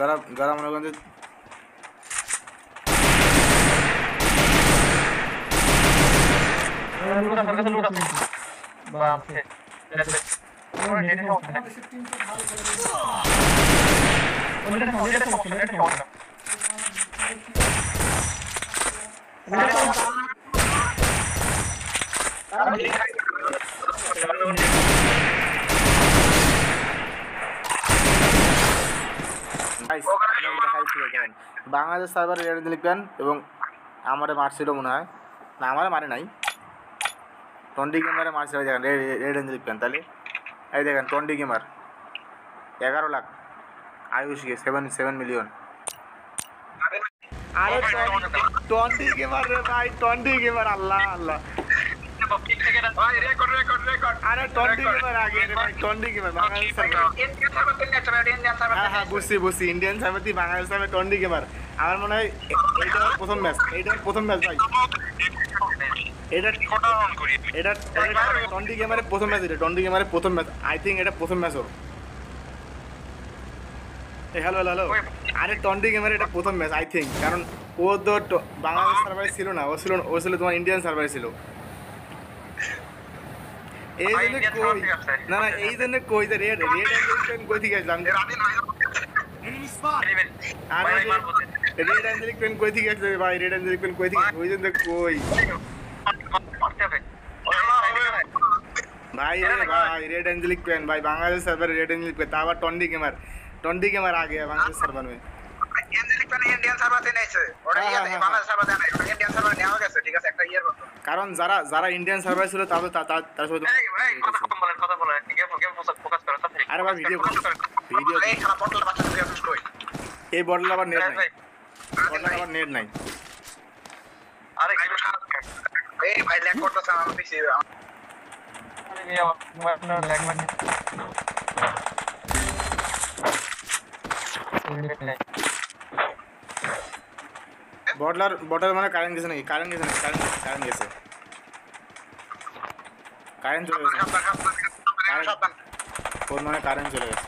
gara melakukan itu. Bangladesh server red angelic queen এবং আমারে মারছিল মনে হয়, না আমারে মারে নাই, টন্ডি গেমারে মারছিল। দেখেন রেড এঞ্জেলিক কুইন, তাহলে এই দেখেন টন্ডি গেমার 11 লাখ, আয়ুষ গে 7 মিলিয়ন। আরে টন্ডি গেমার রে ভাই, টন্ডি গেমার, আল্লাহ আল্লাহ। আমার মনে হয় কারণ ও তো বাংলাদেশ সার্ভার ছিল না, ও ছিল তোমার ইন্ডিয়ান সার্ভার ছিল। टोंडी गेमर आ गया बांग्लादेश सर्वर में। কারণ যারা ইন্ডিয়ান সার্ভার ছিল এই বটল আবার নেট নাই। বটলার মানে কারেন্ট গেছে নাকি? কারেন্ট গেছে, কারেন্ট চলে গেছে, ফোন মানে কারেন্ট চলে গেছে।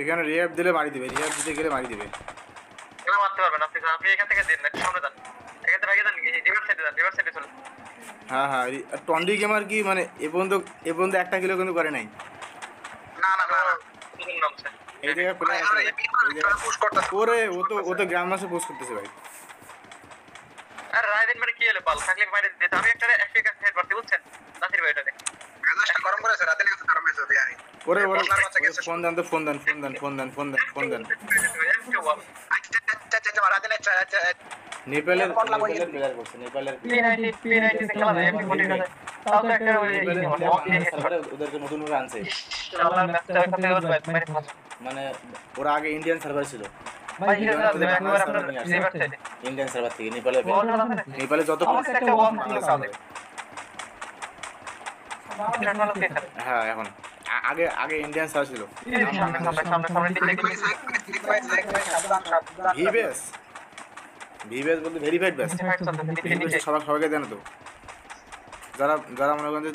এখানে রিভাইভ দিলে মারি দিবে, রিভাইভ দিতে গেলে মারি দিবে। টন্ডি গেমার কি মানে এ পর্যন্ত একটা কিলো কিন্তু করে নাই। ও তো গ্রাম মাসে পোস্ট করতেছে ভাই। ফোন দেন হ্যাঁ, এখন আগে ইন্ডিয়ান সার্ভার ছিল। ভিবেস বলতে ভেরিফাইড বেস, সবাইকে দেন তো। যারা মনে করেন যে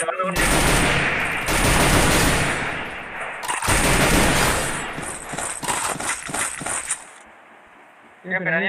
টন্ডি গেমার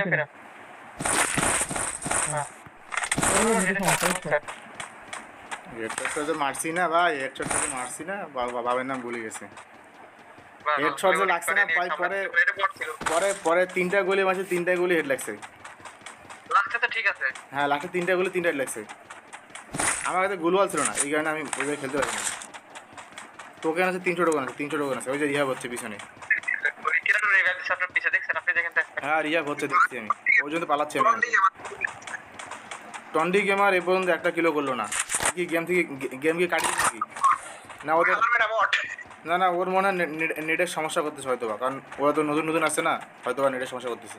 এবং একটা কিলো করলো না কি গেম থেকে গেমকে কাটিয়ে নাকি না ওদের না না ওর মনে নেটের সমস্যা করতেছে হয়তো বা, কারণ ওরা তো নতুন নতুন আসছে না, হয়তো বা নেটের সমস্যা করতেছে।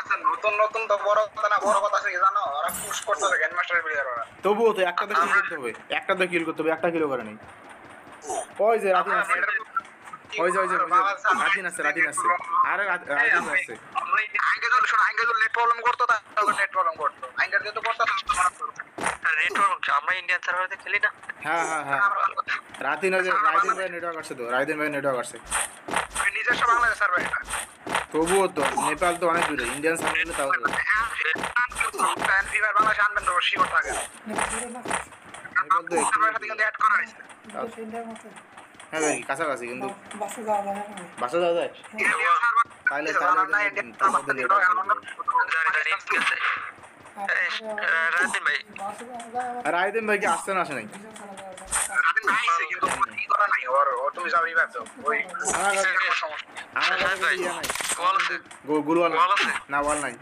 আচ্ছা নতুন নতুন তো বড় কথা না, বড় কথা কি জানো, ওরা পুশ করতেছে গ্র্যান্ড মাস্টারের প্লেয়ার, ওরা তবুও তো একটা কিল করতে হবে, একটা কিলো করে নাই। ওই যে রাদিন আছে, রাদিন আছে আরে রাদিন আছে আঙ্কেল তো শোনা, আঙ্কেল তো নেট প্রবলেম করতে তা নেট প্রবলেম করতে আঙ্কেল তো করতে নেটওয়ার্ক আমরা ইন্ডিয়ান সার্ভারে খেলি না। হ্যাঁ হ্যাঁ হ্যাঁ রাদিন আছে, রাদিন ভাই নেটওয়ার্ক আছে তো, রাদিন ভাই নেটওয়ার্ক আছে নিজস্ব বাংলাদেশ সার্ভার এটা, তবুও তো নেপাল তো অনেক দূরে, ইন্ডিয়ান সার্ভারে তাও প্যান ফিভার বাংলাদেশ আনবেন তো শিওর থাকে নেপাল তো সার্ভারের সাথে কিন্তু অ্যাড করা হয়েছে হ্যাঁ ভাই কাছাকাছি, কিন্তু বাসে যাওয়া যায় না, বাসে যাওয়া যায় তাহলে তাহলে রাদিন ভাই কি আসছে না আসে নাই? রাদিন ভাই এসে কিন্তু কি করা নাই আর তুমি যাও রিভাইভ দাও ওই আমার ভাই কল গুগল ওয়াল আছে না, ওয়াল নাই,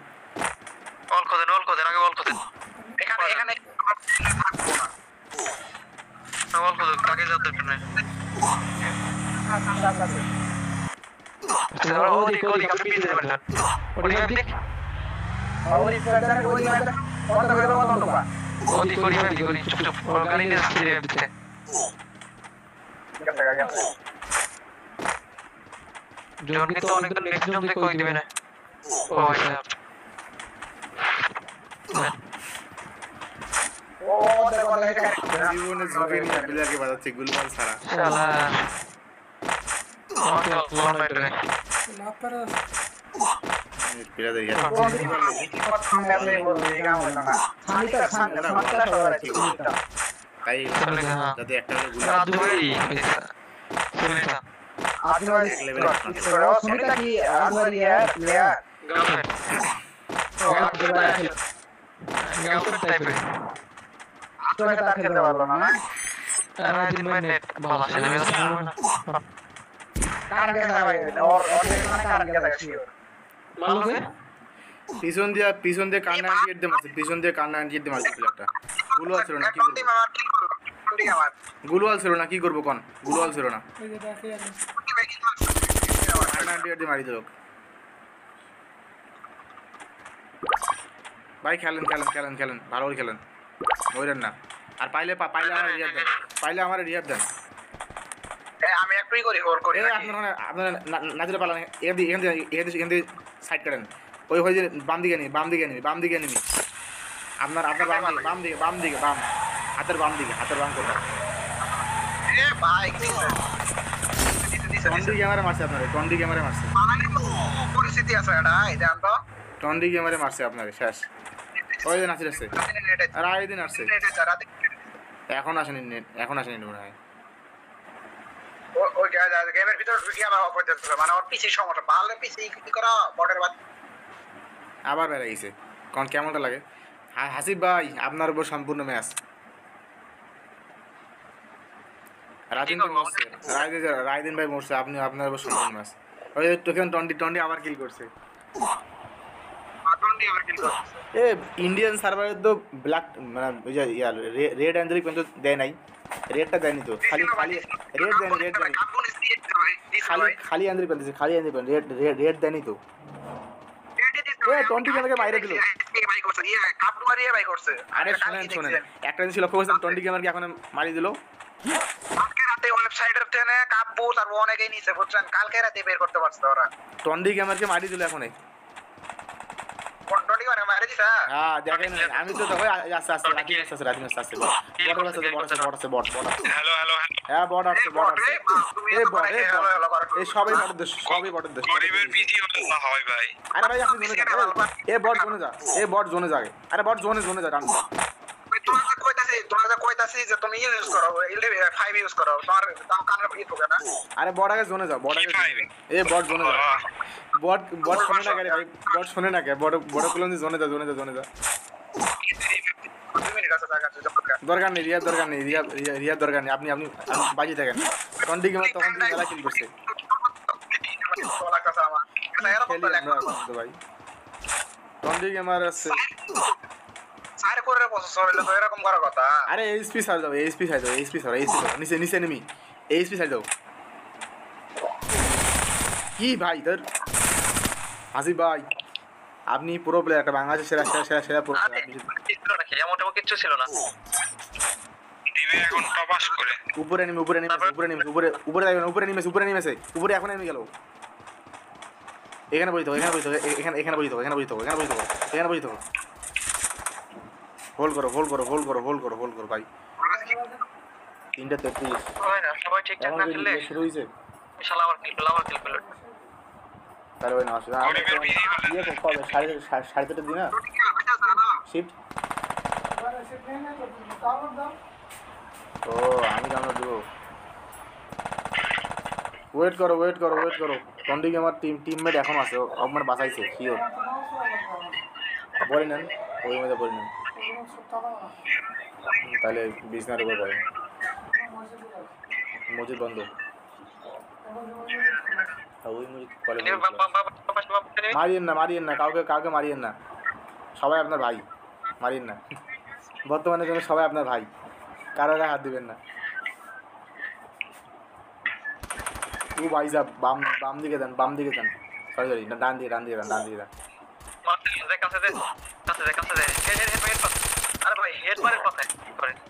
কল করেন আগে কল করেন এখানে না কল করেন আগে যাও দেখুন না ওই কোডিং আপনি পিছে বললেন ওই और इस तरह कोई बात और तो करवा दो ना कोई कोई चुप और गाली नहीं दे रहे थे क्या जोन के तो अनेक नेक्स्ट जोन से कोई देवे ना ओ देखो जीवन ने झुके नहीं बिल्ला के बाद से गुलमान सारा साला और बैठ रहे लापर pira de ya sanita sanita kara chita kai jate ekta guladu bhai sanita adwari level sanita ki adwari hai player gamer type tola ta khelde parlo na ara din mein net bhalo chale karan ke bhai aur karan ke tha মালুমে পিছন দিয়া কান্না and দিতে মারছে, প্লেয়ারটা গুলওয়াল ছিল না, কি করব কোন গুলওয়াল ছিল না, কান্না এন্ড দি মারি দিল ভাই। খেলেন খেলেন ভালো করে খেলেন, ওইরেন না আর পাইলে আমার রিয়াব দেন, আমি একটুই করি হোর করি আপনারা নাজিলে পালা এখান দিয়ে সাইড করেন, ওই হয়ে বাম দিকে নিই, আপনার বাম দিকে, হাতের বাম দিকে, করবেন। টন্ডি গেমারে মারছে আপনারে, টন্ডি গেমারে মারছে আপনারে শেষ। ওই দিন আসছে আর এই দিন আসছে, এখন আসেনি নেট, মনে হয় ওই গেমের ভিতর ঢুকিয়ে আবার অপর দিতে, মানে ওর পিছে সমস্যা, ভালো পিছে কি করা বটের বাদ আবার বেড়ে গেছে, কারণ কেমনটা লাগে। হাসিব ভাই আপনার উপর সম্পূর্ণ ম্যাচ, রাদিন ভাই মরছে, রাদিন ভাই মরছে, আপনি আপনার উপর সম্পূর্ণ ম্যাচ। ওই টোকেন টন্ডি আবার কিল করছে, এ ইন্ডিয়ান সার্ভারে তো ব্ল্যাক মানে রেড অ্যাঞ্জেলিক কোন তো দেয় নাই, রেডটা দেয়নি তো, খালি রেড দেয়নি, খালি অ্যাঞ্জেলিক পেয়েছে, রেড দেয়নি তো, টন্ডি গেমারকে বাইরে দিল। আরে শুনেন একটা জিনিস লক্ষ্য করছেন, টন্ডি গেমারকে এখন মারি দিল আজকে রাতে ওয়েবসাইটের থেকে কাপু, তারপর অনেকেই নিছে বুঝছেন, কালকে রাতে বের করতে পারছে ওরা, টন্ডি গেমারকে মারি দিল এখন। টন্ডে গেমার টিমমেট এখন আছে, আমার বাঁচাইছে সিওর। বলি নেন ওই মধ্যে বলি নেন তাহলে বিছনার উপর বলে মজিদ বন্ধ মারিয়েন না মারিয়েন না কাউকে কাউকে মারিয়েন না, সবাই আপনার ভাই, মারিয়েন না বর্তমানের জন্য, সবাই আপনার ভাই, কারো গায়ে হাত দিবেন না। ও ভাই সাহেব বাম বাম দিকে যান, বাম দিকে যান, সরি সরি ডান দিকে ডান দিকে যান, ডান দিকে যান, কাছে দে কাছে দে কাছে দে, হেড পাস। আরে ভাই হেড মারের কথা করে না,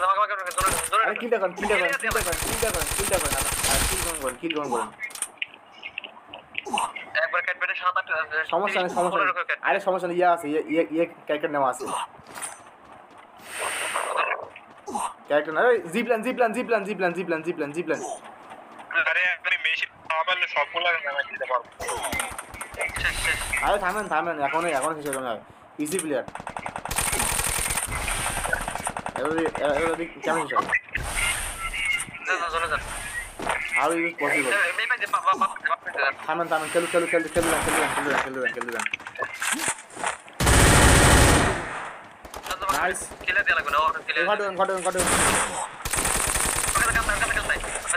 জামা কাপড় করে জোরে। আরে কিটা কর কিটা কর কিটা কর কিটা কর কিটা কর, আর কিল কর বল একবার ক্যাট পেটে 7-8 আছে, সমস্যা নেই সমস্যা নেই। আরে সমস্যা নেই, ইয়া আছে ইয়া ইয়া ক্যারেক্টার নাম আছে, ক্যারেক্টার না জিপ্ল্যান জিপ্ল্যান জিপ্ল্যান জিপ্ল্যান জিপ্ল্যান জিপ্ল্যান জিপ্ল্যান। আরে আপনি মেশিন পাবেলে সবগুলা নামা দিতে পারবো। আরে থামেন থামেন, এখনই এখন শেষ হবে না, ইজি প্লেয়ার এভরি চ্যালেঞ্জ আছে। না চলে যান, আর ইউ পসিবল থামেন থামেন, চলো চলো চলো চলো চলো চলো চলো যান। নাইস খেলে দেয়া লাগবে না, ওটা খেলে ঘাটুন ঘাটুন ঘাটুন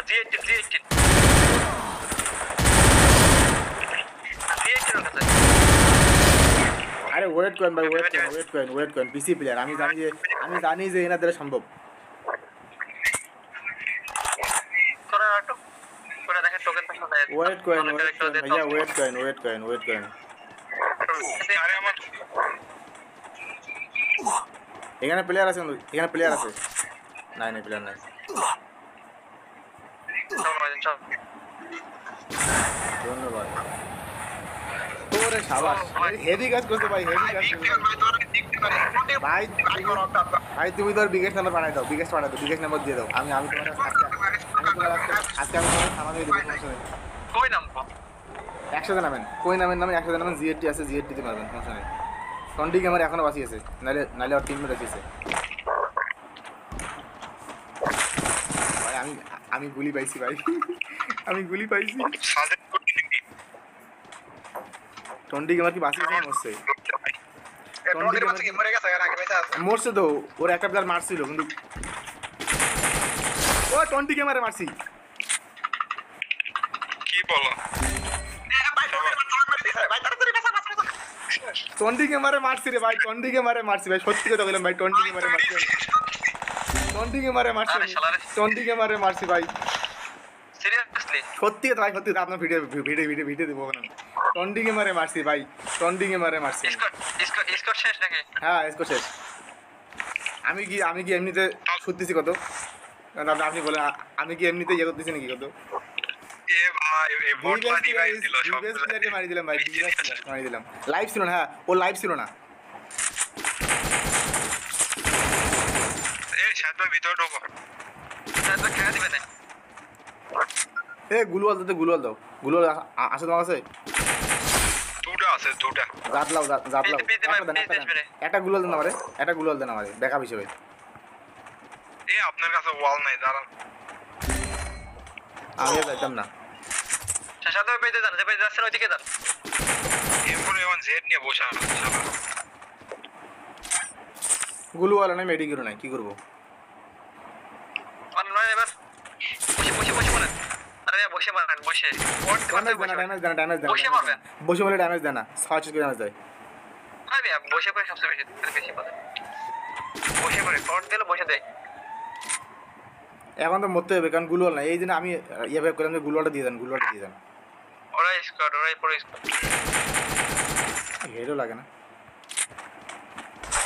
জি জি জি আরে Wetcoin ভাই Wetcoin Wetcoin Wetcoin PC player, আমি জানি যে এনা দ্বারা সম্ভব। করার আটো করে দেখেন টোকেন পাস না Wetcoin ভাইয়া Wetcoin Wetcoin Wetcoin আরে আমার এখানে প্লেয়ার আছে, এখানে প্লেয়ার আছে, নাই নাই প্লেয়ার নাই, ধন্যবাদ। ওরে শাবাশ, হেভি কাজ করতে ভাই, হেভি কাজ ভাই ভাই, তুমি তোর বিগেস্ট নাম্বার বানাই দাও, বিগেস্ট বানাই দাও, বিগেস্ট নাম্বার দিয়ে দাও, আমি তোমার আজকে আমি তোমার সামান্য দেব। কই নাম 100 জন নামেন, কই নামের নামে 100 জন নামেন, জিএটি আছে, জিএটি তে পারবেন, সমস্যা নেই। টন্ডে গেমার এখনো বাকি আছে, নালে নালে আর টিমে রাখিছে ভাই, আমি গুলি পাইছি ভাই, আমি গুলি পাইছি। টন্ডে গেমার কি বাকি আছে? মরছে টন্ডে গেমার কি মরে গেছে? আগে বেঁচে আছে, মরছে তো, ওর একটা প্লেয়ার মারছিল কিন্তু ও টন্ডে গেমারে মারছি। কি বলো টন্ডে গেমারে মারছি রে ভাই, টন্ডে গেমারে মারছি ভাই, সত্যি কথা বললাম ভাই, টন্ডে গেমারে মারছি, টন্ডে গেমারে মারছি, টন্ডে গেমারে মারছি ভাই, সিরিয়াসলি সত্যি কথা ভাই, সত্যি আপনার ভিডিও ভিডিও ভিডিও ভিডিও দেবো না। টন্ডে গেমারে মারছি ভাই, টন্ডে গেমারে মারছি। স্কোর শেষ নাকি? হ্যাঁ স্কোর শেষ। আমি কি এমনিতে ছুটতেছি কত, আপনি বলেন আমি কি এমনিতে ইয়ে করতেছি নাকি কত? এ ভাই লাইভ ছিল না, হ্যাঁ ও লাইভ ছিল না। এ গুলওয়াল দাও, গুলওয়াল দাও, গুলওয়াল আছে তোমার কাছে? দুটো আছে, দুটো জাত লাও, জাত লাও, একটা গুলওয়াল দেন আমারে, একটা গুলওয়াল দেন আমারে ব্যাকআপ হিসেবে। এ আপনার কাছে ওয়াল নাই, দাঁড়ান আগে যাইতাম না, শাশাদা পেতে যান, পেতে যাচ্ছেন ওইদিকে যান। M4A1 Z নিয়ে বসা গুলওয়াল না, মেডি করো না, কি করব মানে না এবার বসে বসে বসে বলেন। আরে বসে মারেন, বসে ড্যামেজ দেন, ড্যামেজ দেন, বসে মারবেন, বসে বলে ড্যামেজ দেন না, 6 করে ড্যামেজ দেয়। আরে বসে করে সবচেয়ে বেশি বেশি পারে, বসে করে শর্ট দিলে বসে দেয়। এখন তো মরতে হবে কারণ গুলওয়াল না, এই জন্য আমি ইয়েভাবে করলাম যে গুলওয়ালটা দিয়ে দেন, গুলওয়ালটা দিয়ে দেন। ওরা স্কোয়াড, ওরা পুরো স্কোয়াড, হেডও লাগে না।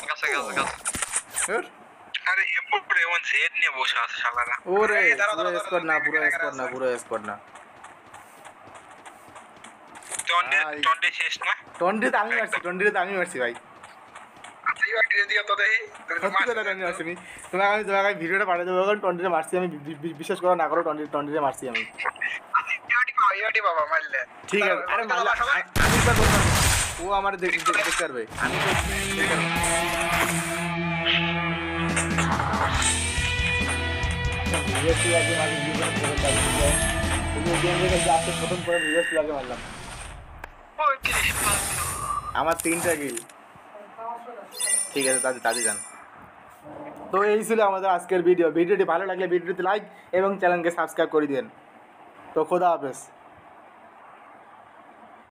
গাছ গাছ গাছ স্যার, আরে M4A1 Z নিয়ে বসে আছে শালারা। ওরে স্কোয়াড না, পুরো স্কোয়াড না, পুরো স্কোয়াড না। টন্ডে, টন্ডে শেষ না, টন্ডে তো আমি মারছি, টন্ডে তো আমি মারছি ভাই। আমার 3টা গিল ঠিক আছে, তাদের তাদের যান। তো এই ছিল আমাদের আজকের ভিডিও। ভিডিওটি ভালো লাগলে ভিডিওতে লাইক এবং চ্যানেলকে সাবস্ক্রাইব করে দিন। তো খোদা হাফেজ।